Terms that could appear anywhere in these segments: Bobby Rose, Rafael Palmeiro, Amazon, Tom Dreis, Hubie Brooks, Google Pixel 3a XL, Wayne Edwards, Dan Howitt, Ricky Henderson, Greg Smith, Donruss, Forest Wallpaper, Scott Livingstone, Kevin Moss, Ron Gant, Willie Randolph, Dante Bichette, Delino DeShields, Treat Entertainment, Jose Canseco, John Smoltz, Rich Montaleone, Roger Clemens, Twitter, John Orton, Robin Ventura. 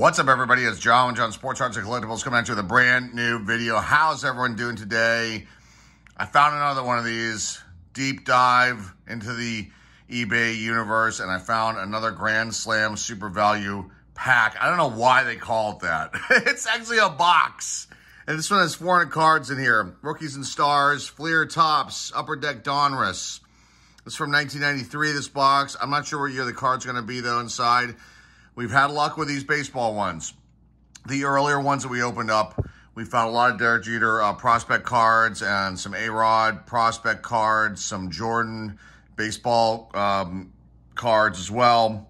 What's up, everybody? It's John, Sports Arts and Collectibles, coming at you with a brand new video. How's everyone doing today? I found another one of these. Deep dive into the eBay universe, and I found another Grand Slam Super Value pack. I don't know why they call it that. It's actually a box. And this one has 400 cards in here. Rookies and Stars, Fleer Tops, Upper Deck Donruss. This is from 1993, this box. I'm not sure what year the card's going to be, though, inside. We've had luck with these baseball ones. The earlier ones that we opened up, we found a lot of Derek Jeter prospect cards and some A-Rod prospect cards, some Jordan baseball cards as well.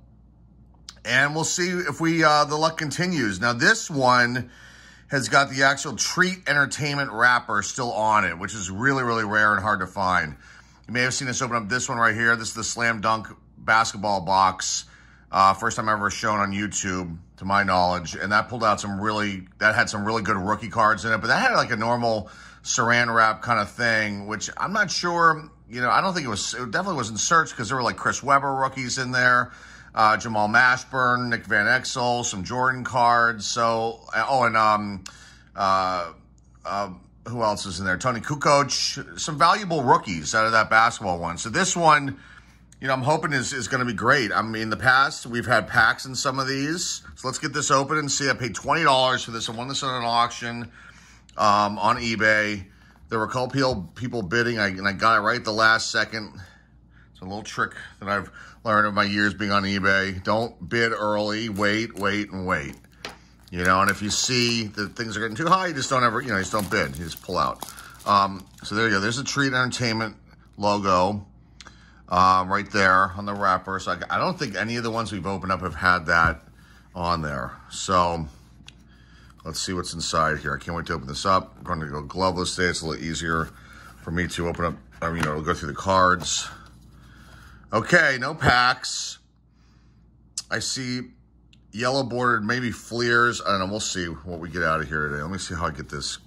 And we'll see if we the luck continues. Now, this one has got the actual Treat Entertainment wrapper still on it, which is really, really rare and hard to find. You may have seen us open up this one right here. This is the Slam Dunk basketball box. First time ever shown on YouTube, to my knowledge. And that pulled out some really, that had some really good rookie cards in it. But that had like a normal saran wrap kind of thing, which I'm not sure, you know, I don't think it was, it definitely wasn't searched because there were like Chris Webber rookies in there, Jamal Mashburn, Nick Van Exel, some Jordan cards. So, oh, and who else is in there? Tony Kukoc, some valuable rookies out of that basketball one. So this one, you know, I'm hoping is going to be great. I mean, in the past, we've had packs in some of these. So let's get this open and see. I paid $20 for this. I won this at an auction on eBay. There were a couple people bidding, and I got it right the last second. It's a little trick that I've learned of my years being on eBay. Don't bid early. Wait, wait, and wait. You know, and if you see that things are getting too high, you just don't ever, you know, you just don't bid. You just pull out. So there you go. There's a Treat Entertainment logo. Right there on the wrapper. So I don't think any of the ones we've opened up have had that on there. So let's see what's inside here. I can't wait to open this up. I'm going to go gloveless today. It's a little easier for me to open up. I mean, you know, we'll go through the cards. Okay, no packs. I see yellow bordered, maybe Fleers. I don't know. We'll see what we get out of here today. Let me see how I get these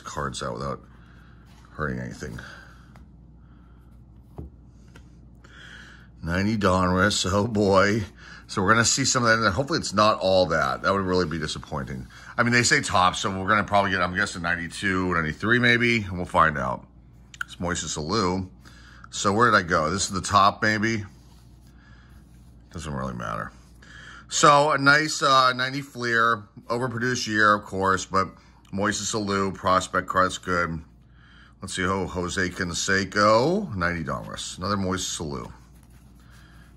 cards out without hurting anything. 90 Donruss, oh boy. So we're going to see some of that in there. Hopefully it's not all that. That would really be disappointing. I mean, they say top, so we're going to probably get, I'm guessing, 92, 93 maybe, and we'll find out. It's Moises Alou. So where did I go? This is the top maybe. Doesn't really matter. So a nice 90 Fleer, overproduced year, of course, but Moises Alou, prospect card, that's good. Let's see, oh, Jose Canseco, 90 Donruss, another Moises Alou.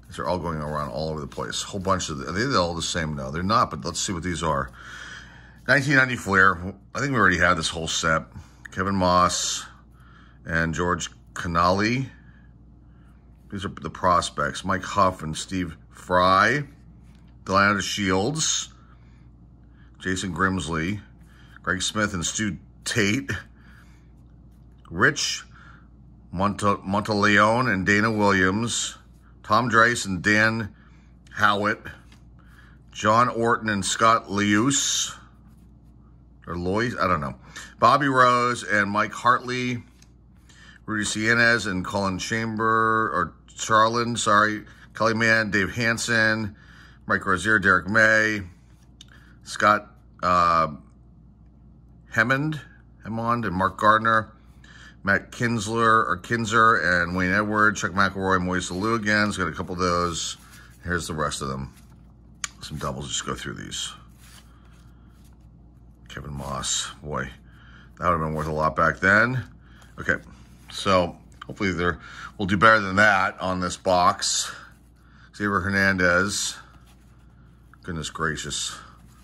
These are all going around all over the place. Whole bunch of, are they all the same? No, they're not, but let's see what these are. 1990 Fleer. I think we already had this whole set. Kevin Moss and George Canale. These are the prospects. Mike Huff and Steve Fry. Delino DeShields. Jason Grimsley. Greg Smith and Stu Tate. Rich Montaleone and Dana Williams. Tom Dreis and Dan Howitt, John Orton and Scott Lius, or Lois, I don't know. Bobby Rose and Mike Hartley, Rudy Cienez and Colin Chamber, or Charlin, sorry, Kelly Mann, Dave Hansen, Mike Rozier, Derek May, Scott Hammond, and Mark Gardner. Matt Kinzer and Wayne Edwards, Chuck McElroy, Moises Alou again. He's got a couple of those. Here's the rest of them. Some doubles, just go through these. Kevin Moss, boy, that would have been worth a lot back then. Okay, so hopefully we'll do better than that on this box. Xavier Hernandez, goodness gracious,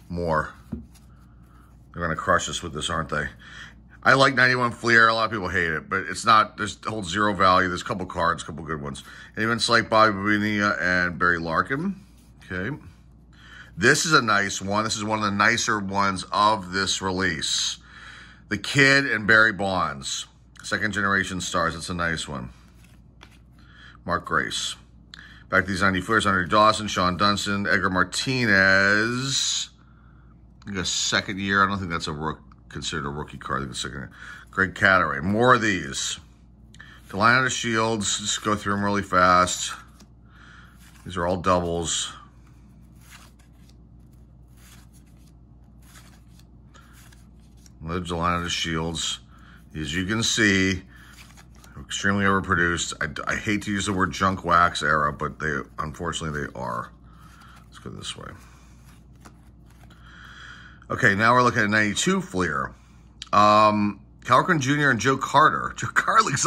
more. They're gonna crush us with this, aren't they? I like 91 Fleer. A lot of people hate it, but it's not, there's holds zero value. There's a couple cards, a couple good ones. And even it's like Bobby Bonilla and Barry Larkin. Okay. This is a nice one. This is one of the nicer ones of this release. The Kid and Barry Bonds. Second generation stars. That's a nice one. Mark Grace. Back to these 90 Fleers. Andre Dawson, Sean Dunston, Edgar Martinez. I think a second year. I don't think that's a rook. Considered a rookie card. In the second. Greg Catteray. More of these. Delino DeShields. Just go through them really fast. These are all doubles. the Delino DeShields. As you can see, extremely overproduced. I hate to use the word junk wax era, but they unfortunately they are. Let's go this way. Okay, now we're looking at 92 Fleer. Calgren Jr. and Joe Carter. Joe Carter looks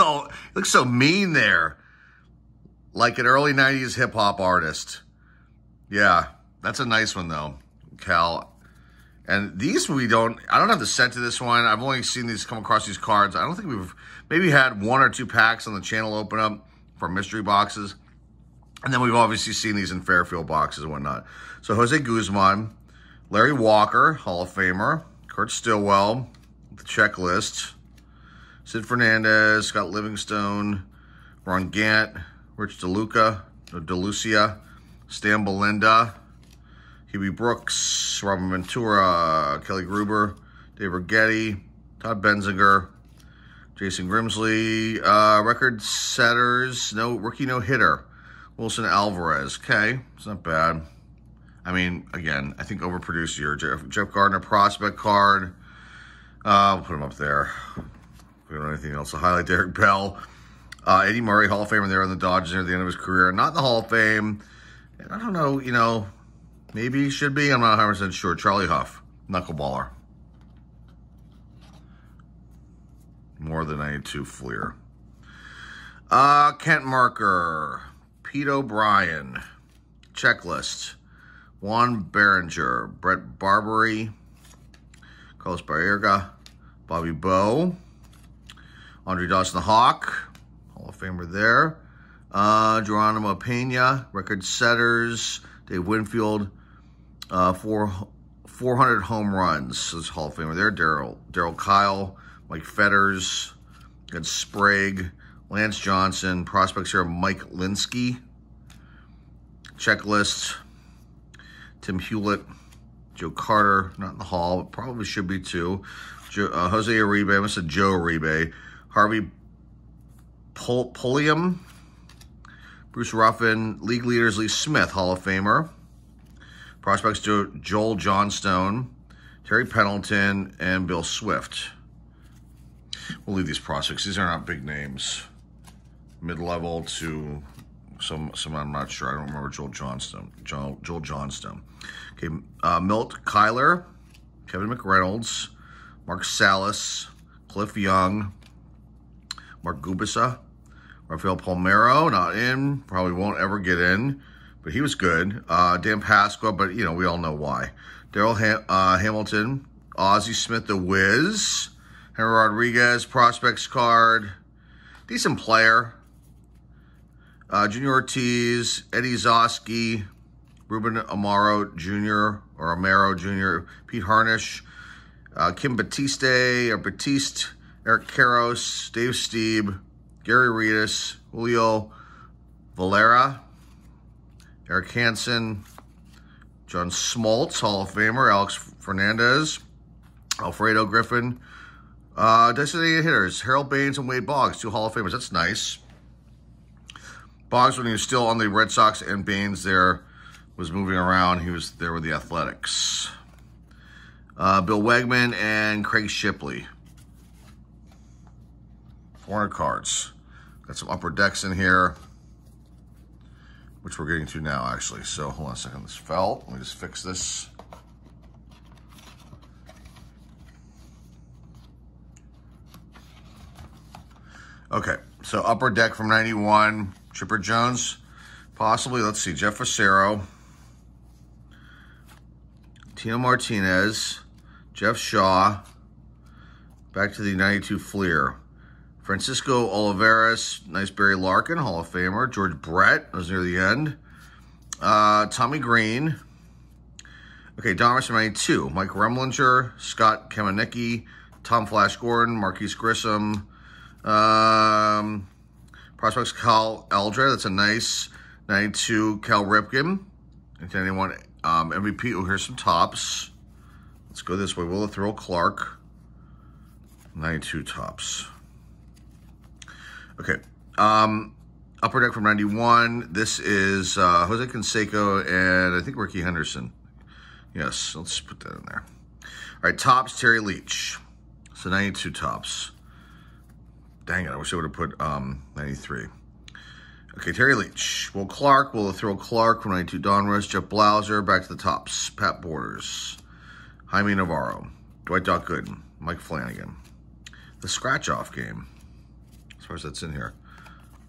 so mean there. Like an early 90s hip-hop artist. Yeah, that's a nice one, though, Cal. And these I don't have the set to this one. I've only seen these come across these cards. I don't think we've maybe had one or two packs on the channel open up for mystery boxes. And then we've obviously seen these in Fairfield boxes and whatnot. So Jose Guzman, Larry Walker, Hall of Famer, Curt Stillwell, the checklist, Sid Fernandez, Scott Livingstone, Ron Gant, Rich DeLucia, Stan Belinda, Hubie Brooks, Robin Ventura, Kelly Gruber, Dave Rigetti, Todd Benzinger, Jason Grimsley, record setters, no hitter, Wilson Alvarez. Okay, it's not bad. I mean, again, I think overproduced year. Jeff Gardner prospect card. We'll put him up there. We don't have anything else to highlight. Derek Bell. Eddie Murray, Hall of Famer there on the Dodgers near the end of his career. Not in the Hall of Fame. And I don't know, you know, maybe he should be. I'm not 100% sure. Charlie Huff, knuckleballer. More than 92 Fleer. Kent Marker. Pete O'Brien. Checklist. Juan Berenger. Brett Barbary. Carlos Baerga. Bobby Bowe. Andre Dawson the Hawk. Hall of Famer there. Geronimo Pena, record setters. Dave Winfield, 400 home runs. So it's Hall of Famer there. Daryl Kyle, Mike Fetters, got Sprague, Lance Johnson, prospects here, Mike Linsky. Checklist, Tim Hewlett, Joe Carter, not in the Hall, but probably should be too. Jose Uribe, I almost said Joe Uribe. Harvey Pulliam, Bruce Ruffin, league leaders, Lee Smith, Hall of Famer, prospects to Joel Johnstone, Terry Pendleton, and Bill Swift. We'll leave these prospects. These are not big names. Mid-level to some I'm not sure. I don't remember Joel Johnstone. Okay, Milt Kyler, Kevin McReynolds, Mark Salas, Cliff Young, Mark Gubasa, Rafael Palmeiro, not in, probably won't ever get in, but he was good. Dan Pasqua, but, you know, we all know why. Daryl Hamilton, Ozzie Smith, The Wiz, Henry Rodriguez, prospects card, decent player. Junior Ortiz, Eddie Zosky, Ruben Amaro Jr., Pete Harnish, Kim Batiste, Eric Karros, Dave Steeb, Gary Reedus, Julio Valera, Eric Hansen, John Smoltz, Hall of Famer, Alex Fernandez, Alfredo Griffin, designated hitters, Harold Baines and Wade Boggs, two Hall of Famers. That's nice. Boggs, when he was still on the Red Sox, and Baines there was moving around. He was there with the Athletics. Bill Wegman and Craig Shipley. 400 cards. Got some upper decks in here, which we're getting to now, actually. So hold on a second. This fell. Let me just fix this. Okay. So upper deck from 91. Chipper Jones. Possibly, let's see. Jeff Facero. Tino Martinez. Jeff Shaw. Back to the 92 Fleer. Francisco Olivares, nice Barry Larkin, Hall of Famer. George Brett, that was near the end. Tommy Green. Okay, Domers from 92. Mike Remlinger, Scott Kamenicki, Tom Flash Gordon, Marquise Grissom. Prospects Cal Eldra, that's a nice 92. Cal Ripken, 1991 MVP. Oh, here's some tops. Let's go this way. Willa Thrill Clark, 92 tops. Okay, upper deck from 91. This is Jose Canseco and I think Ricky Henderson. Yes, let's put that in there. All right, tops, Terry Leach. So 92 tops. Dang it, I wish I would have put 93. Okay, Terry Leach. Will Clark, will throw Clark from 92 Donruss. Jeff Blauser, back to the tops. Pat Borders. Jaime Navarro. Dwight Dock Good. Mike Flanagan. The scratch-off game. As far as that's in here.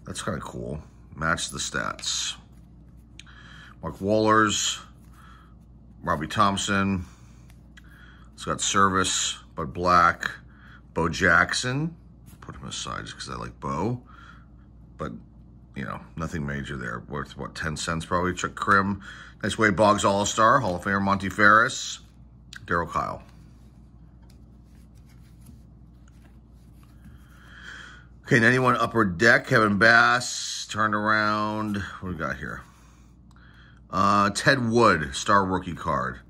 That's kind of cool. Match the stats. Mark Wallers. Robbie Thompson. Scott Service. Bud Black. Bo Jackson. Put him aside just because I like Bo. But, you know, nothing major there. Worth, what, 10 cents probably. Chuck Krim. Nice way, Boggs All-Star. Hall of Famer Monty Ferris. Daryl Kyle. Okay, 91 Upper Deck. Kevin Bass. Turned around. What do we got here? Ted Wood. Star rookie card.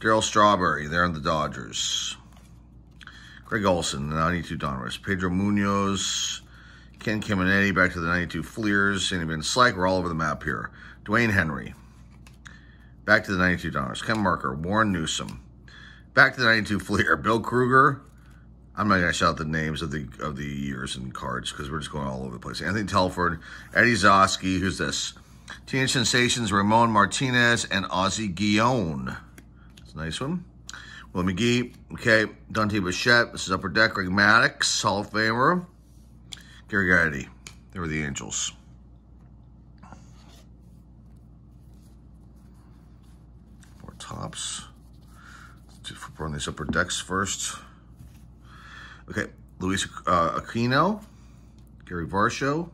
Darryl Strawberry. There on the Dodgers. Greg Olson. 92 Donruss. Pedro Munoz. Ken Caminetti. Back to the 92 Fleers. Sandy Van Slyke. We're all over the map here. Dwayne Henry. Back to the 92 Donruss. Ken Marker. Warren Newsom. Back to the 92 Fleer. Bill Kruger. I'm not going to shout the names of the years and cards because we're just going all over the place. Anthony Telford, Eddie Zosky. Who's this? Teenage Sensations, Ramon Martinez, and Ozzie Guillon. That's a nice one. Will McGee. Okay. Dante Bichette. This is Upper Deck. Greg Maddux, Hall of Famer. Gary Gatti. They were the Angels. More tops. Let's run these Upper Decks first. Okay, Luis Aquino, Gary Varsho,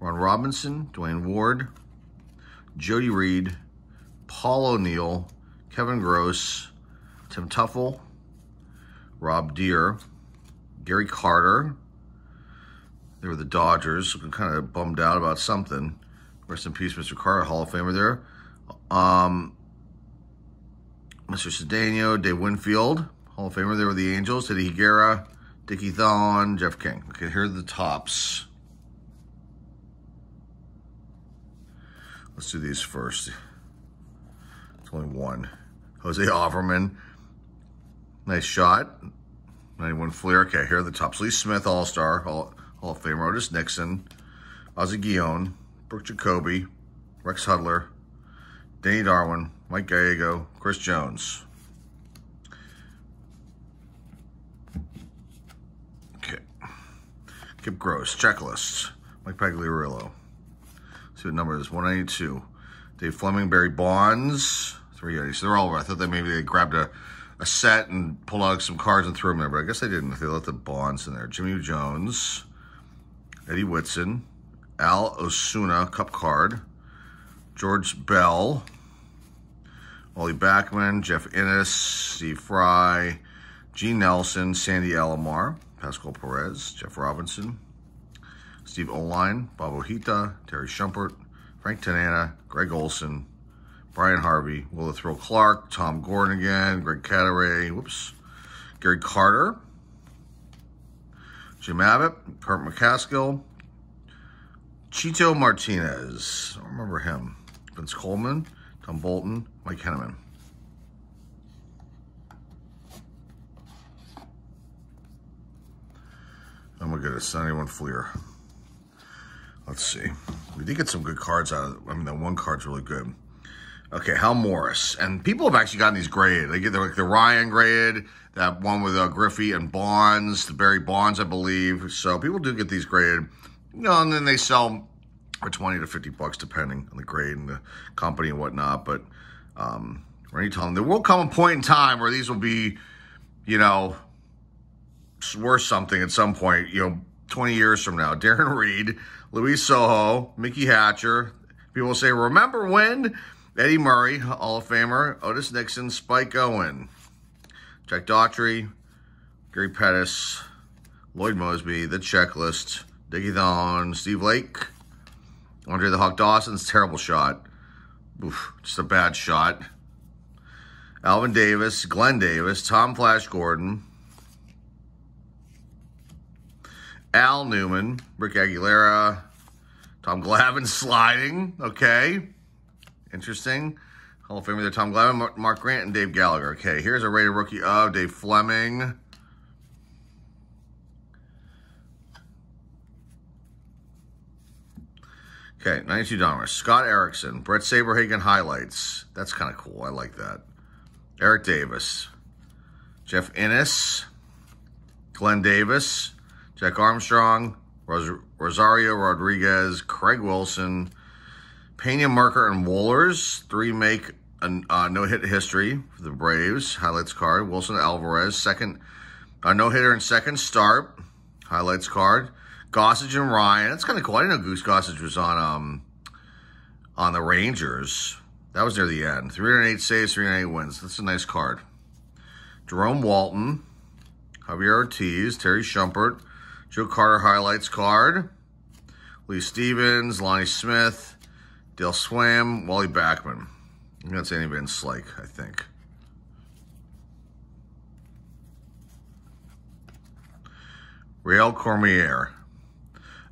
Ron Robinson, Dwayne Ward, Jody Reed, Paul O'Neill, Kevin Gross, Tim Tuffle, Rob Deere, Gary Carter. They were the Dodgers, looking kind of bummed out about something. Rest in peace, Mr. Carter, Hall of Famer there. Mr. Cedeno, Dave Winfield, Hall of Famer. They were the Angels. Teddy Higuera, Dickie Thon, Jeff King. Okay, here are the tops. Let's do these first. It's only one. Jose Offerman. Nice shot. 91 Fleer. Okay, here are the tops. Lee Smith, All-Star, Hall of Famer. Otis Nixon, Ozzie Guillon, Brooke Jacoby, Rex Hudler, Danny Darwin, Mike Gallego, Chris Jones. Kip Gross, checklist, Mike Pagliarillo. Let's see what number it is, 192. Dave Fleming, Barry Bonds, 380. So they're all over. I thought that maybe they grabbed a set and pulled out some cards and threw them there, but I guess they didn't. They let the Bonds in there. Jimmy Jones, Eddie Whitson, Al Osuna, cup card, George Bell, Ollie Backman, Jeff Innes, Steve Fry, Gene Nelson, Sandy Alomar, Pascual Perez, Jeff Robinson, Steve Oline, Bob Ojeda, Terry Shumpert, Frank Tanana, Greg Olson, Brian Harvey, Willa Thrill Clark, Tom Gordon again, Greg Catteray, whoops, Gary Carter, Jim Abbott, Kurt McCaskill, Chito Martinez, I don't remember him, Vince Coleman, Tom Bolton, Mike Henneman. Oh my goodness, 91 Fleer. Let's see. We did get some good cards out of it. I mean, that one card's really good. Okay, Hal Morris. And people have actually gotten these graded. They get like the Ryan graded, that one with Griffey and Bonds, the Barry Bonds, I believe. So people do get these graded. You know, and then they sell for $20 to $50, depending on the grade and the company and whatnot. But Rennie Tom, there will come a point in time where these will be, you know, worth something at some point, you know, 20 years from now. Darren Reed, Luis Soho, Mickey Hatcher. People say, remember when? Eddie Murray, Hall of Famer, Otis Nixon, Spike Owen, Jack Daughtry, Gary Pettis, Lloyd Mosby, The Checklist, Dickie Thon, Steve Lake, Andre the Hawk Dawson's terrible shot. Oof, just a bad shot. Alvin Davis, Glenn Davis, Tom Flash Gordon, Al Newman, Rick Aguilera, Tom Glavine sliding. Okay. Interesting. Hall of Famer there, Tom Glavine, Mark Grant, and Dave Gallagher. Okay, here's a rated rookie of Dave Fleming. Okay, $92. Scott Erickson, Brett Saberhagen highlights. That's kind of cool. I like that. Eric Davis, Jeff Innes, Glenn Davis, Jack Armstrong, Rosario Rodriguez, Craig Wilson, Pena, Merker, and Wohlers. Three make a no-hit history for the Braves. Highlights card. Wilson Alvarez, second no-hitter and second start. Highlights card. Gossage and Ryan. That's kind of cool. I didn't know Goose Gossage was on the Rangers. That was near the end. 308 saves, 308 wins. That's a nice card. Jerome Walton, Javier Ortiz, Terry Shumpert, Joe Carter highlights card, Lee Stevens, Lonnie Smith, Dale Swam, Wally Backman. That's Andy Van Slyke, I think. Rael Cormier.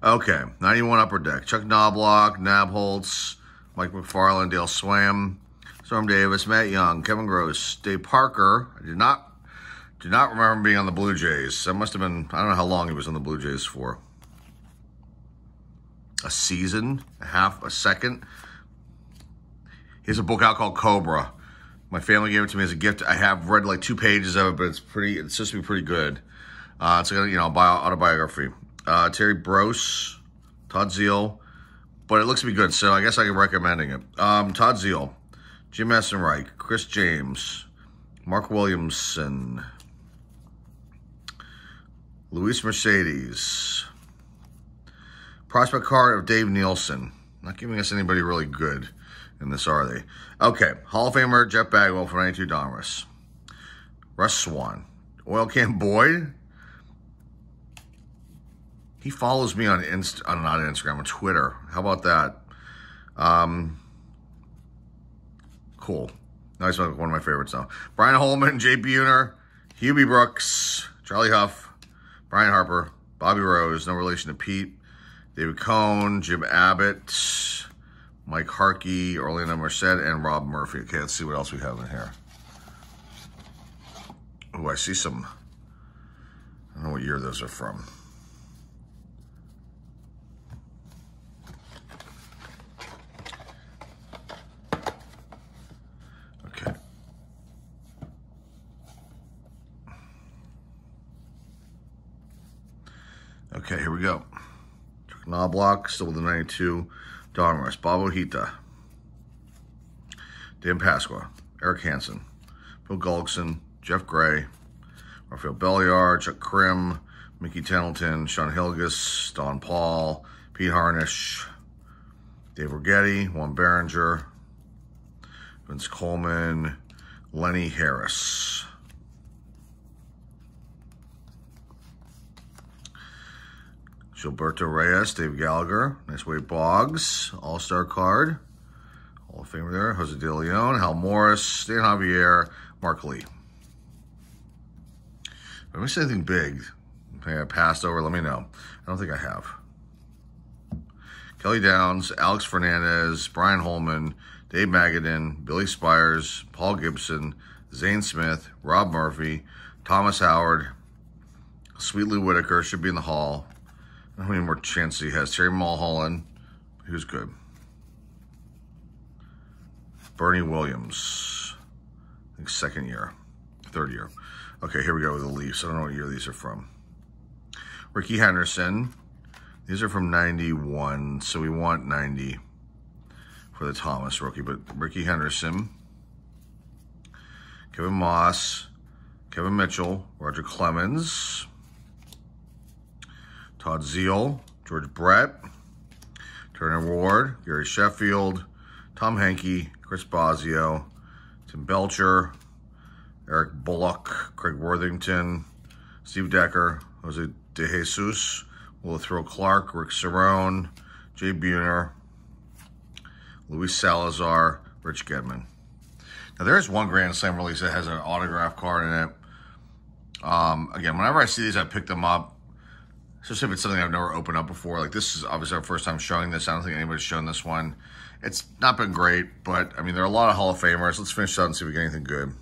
Okay, 91 Upper Deck. Chuck Knobloch, Nabholz, Mike McFarland, Dale Swam, Storm Davis, Matt Young, Kevin Gross, Dave Parker. I do not remember him being on the Blue Jays. That must have been, I don't know how long he was on the Blue Jays for. A season, a half, a second. He has a book out called Cobra. My family gave it to me as a gift. I have read like 2 pages of it, but it's supposed to be pretty good. It's like, you know, autobiography. Terry Brose, Todd Zeal. But it looks to be good, so I guess I can recommend it. Todd Zeal, Jim Essenreich, Chris James, Mark Williamson, Luis Mercedes. Prospect card of Dave Nielsen. Not giving us anybody really good in this, are they? Okay, Hall of Famer Jeff Bagwell for $92. Russ Swan, Oil Can Boyd. He follows me on not Instagram, on Twitter. How about that? Cool. Now he's one of my favorites now. Brian Holman, J.P. Uner, Hubie Brooks, Charlie Huff, Brian Harper, Bobby Rose, no relation to Pete, David Cohn, Jim Abbott, Mike Harkey, Orlando Merced, and Rob Murphy. Okay, let's see what else we have in here. Oh, I see some. I don't know what year those are from. Okay, here we go. Chuck Knobloch, still with the 92. Don Russ, Bob Ojita, Dan Pasqua, Eric Hansen, Bill Gullickson, Jeff Gray, Rafael Belliard, Chuck Krim, Mickey Tennelton, Sean Hilgus, Don Paul, Pete Harnish, Dave Rigetti, Juan Berenger, Vince Coleman, Lenny Harris. Gilberto Reyes, Dave Gallagher, nice way Boggs, All-Star card, Hall of Famer there, Jose De Leon, Hal Morris, Stan Javier, Mark Lee. If I missed anything big, I passed over, let me know. I don't think I have. Kelly Downs, Alex Fernandez, Brian Holman, Dave Magadan, Billy Spires, Paul Gibson, Zane Smith, Rob Murphy, Thomas Howard, Sweet Lou Whitaker, should be in the Hall. How many more chances he has? Terry Mulholland, who's good. Bernie Williams, I think second year, third year. Okay, here we go with the Leafs. I don't know what year these are from. Ricky Henderson. These are from 91, so we want 90 for the Thomas rookie. But Ricky Henderson, Kevin Moss, Kevin Mitchell, Roger Clemens, Todd Zeal, George Brett, Turner Ward, Gary Sheffield, Tom Henke, Chris Bosio, Tim Belcher, Eric Bullock, Craig Worthington, Steve Decker, Jose DeJesus, Will Thrill Clark, Rick Cerrone, Jay Buhner, Luis Salazar, Rich Gedman. Now there is one Grand Slam release that has an autograph card in it. Again, whenever I see these, I pick them up. Especially if it's something I've never opened up before. Like, this is obviously our first time showing this. I don't think anybody's shown this one. It's not been great, but, I mean, there are a lot of Hall of Famers. Let's finish out and see if we get anything good.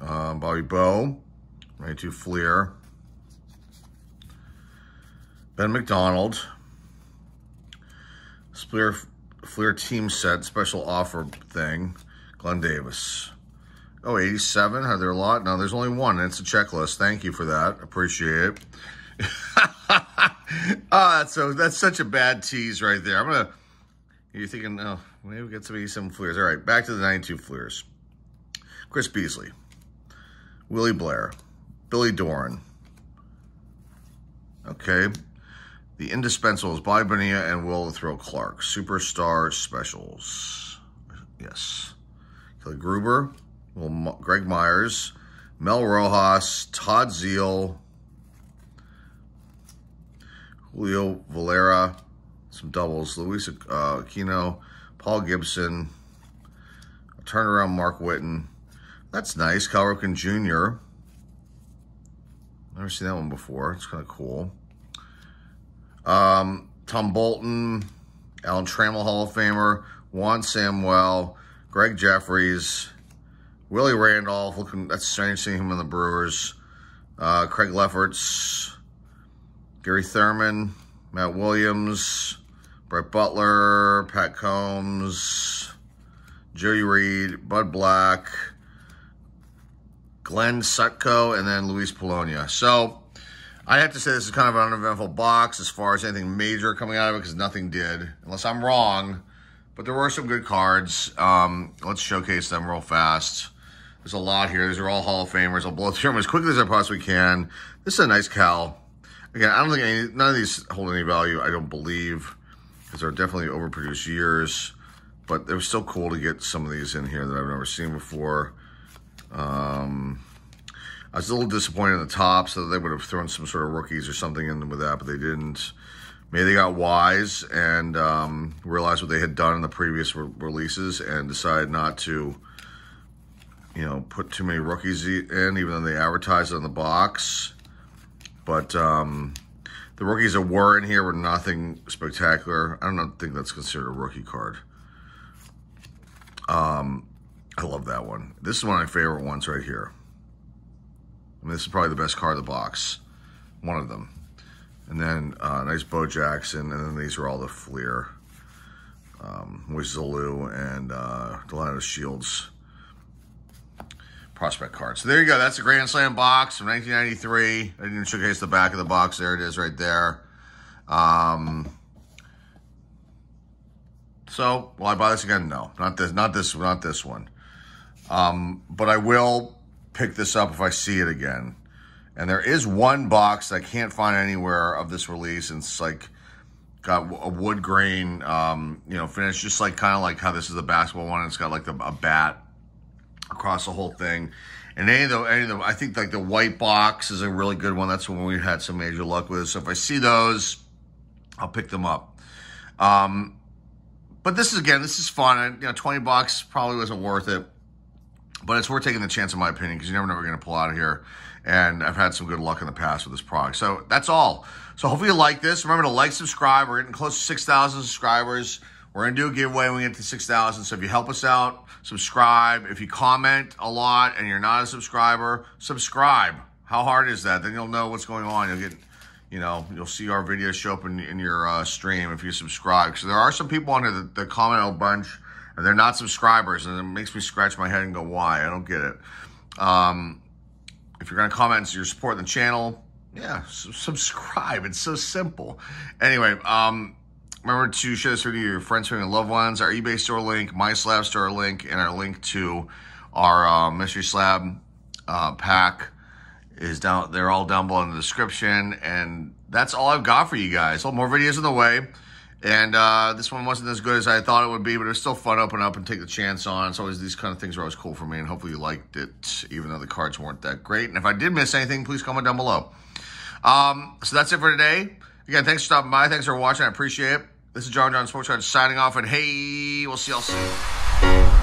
Bobby Bowe, 92 Fleer. Ben McDonald. Spleer, Fleer team set special offer thing. Glenn Davis. Oh, 87. Are there a lot? No, there's only one. And it's a checklist. Thank you for that. Appreciate it. So that's such a bad tease right there. I'm going to... You're thinking, oh, maybe we get some Fleers. All right, back to the 92 Fleers. Chris Beasley. Willie Blair. Billy Doran. Okay. The Indispensables, Bobby Bonilla and Will the Thrill Clark. Superstar Specials. Yes. Kelly Gruber. Greg Myers. Mel Rojas. Todd Zeal. Julio Valera. Some doubles. Luis Aquino. Paul Gibson. A turnaround, Mark Whitten. That's nice. Cal Ripken Jr. Never seen that one before. It's kind of cool. Tom Bolton, Alan Trammell Hall of Famer, Juan Samuel, Greg Jeffries, Willie Randolph. Looking, that's strange seeing him in the Brewers. Craig Lefferts, Gary Thurman, Matt Williams, Brett Butler, Pat Combs, Joey Reed, Bud Black, Glenn Sutko, and then Luis Polonia. So I have to say this is kind of an uneventful box as far as anything major coming out of it because nothing did, unless I'm wrong. But there were some good cards. Let's showcase them real fast. There's a lot here. These are all Hall of Famers. I'll blow through them as quickly as I possibly can. This is a nice Cal. Again, I don't think none of these hold any value, I don't believe, because they're definitely overproduced years. But it was still cool to get some of these in here that I've never seen before. I was a little disappointed in the top, so they would have thrown some sort of rookies or something in with that, but they didn't. Maybe they got wise and realized what they had done in the previous releases and decided not to, you know, put too many rookies in, even though they advertised it on the box. But the rookies that were in here were nothing spectacular. I don't think that's considered a rookie card. I love that one. This is one of my favorite ones right here. I mean, this is probably the best card in the box. One of them. And then nice Bo Jackson. And then these are all the Fleer. Moises Alou and Delino DeShields prospect cards. So there you go. That's a Grand Slam box from 1993. I didn't showcase the back of the box. There it is right there. So, will I buy this again? No. Not this one. But I will... pick this up if I see it again. And there is one box that I can't find anywhere of this release, and it's like got a wood grain you know, finish, just like kind of like how this is the basketball one, and it's got like a bat across the whole thing. And any of them, I think like the white box is a really good one. That's when we had some major luck with it. So if I see those, I'll pick them up. But this is, again, this is fun. And, you know, 20 bucks probably wasn't worth it. But it's worth taking the chance, in my opinion, because you never know what you're going to pull out of here. And I've had some good luck in the past with this product. So that's all. So hopefully you like this. Remember to like, subscribe. We're getting close to 6,000 subscribers. We're going to do a giveaway when we get to 6,000. So if you help us out, subscribe. If you comment a lot and you're not a subscriber, subscribe. How hard is that? Then you'll know what's going on. You'll get, you know, you'll see our videos show up in your stream if you subscribe. So there are some people on here that comment a bunch. And they're not subscribers, and it makes me scratch my head and go, why? I don't get it. If you're going to comment, so you're supporting the channel, yeah, subscribe. It's so simple. Anyway, remember to share this video to your friends, family, and loved ones. Our eBay store link, my slab store link, and our link to our mystery slab pack is down. They're all down below in the description. And that's all I've got for you guys. More videos on the way. And this one wasn't as good as I thought it would be, but it was still fun to open up and take the chance on. It's always, these kind of things are always cool for me, and hopefully you liked it, even though the cards weren't that great. And if I did miss anything, please comment down below. So that's it for today. Again, thanks for stopping by. Thanks for watching. I appreciate it. This is John Sports Card signing off, and hey, we'll see y'all soon.